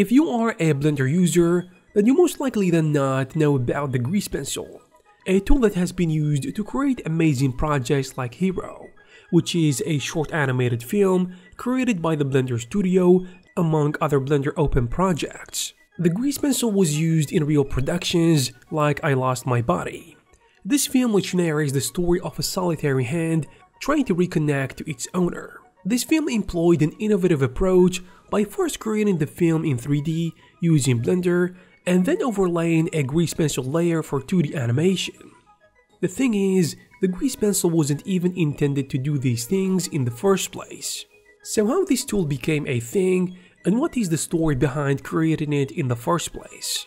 If you are a Blender user, then you most likely than not know about the Grease Pencil, a tool that has been used to create amazing projects like Hero, which is a short animated film created by the Blender Studio among other Blender Open projects. The Grease Pencil was used in real productions like I Lost My Body. This film, which narrates the story of a solitary hand trying to reconnect to its owner. This film employed an innovative approach by first creating the film in 3D using Blender and then overlaying a Grease Pencil layer for 2D animation. The thing is, the Grease Pencil wasn't even intended to do these things in the first place. So how this tool became a thing, and what is the story behind creating it in the first place?